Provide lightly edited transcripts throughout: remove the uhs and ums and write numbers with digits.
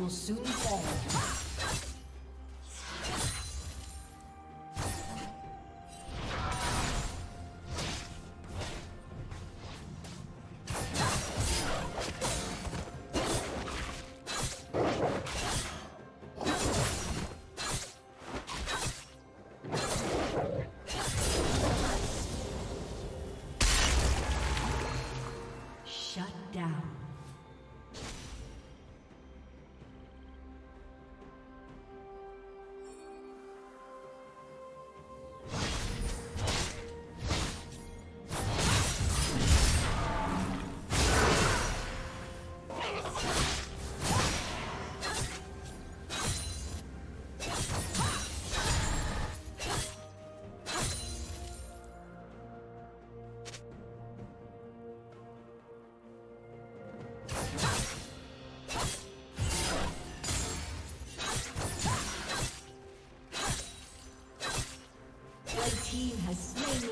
will soon fall.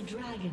Dragon.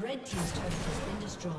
Red team's turret has been destroyed.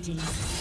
Thank you.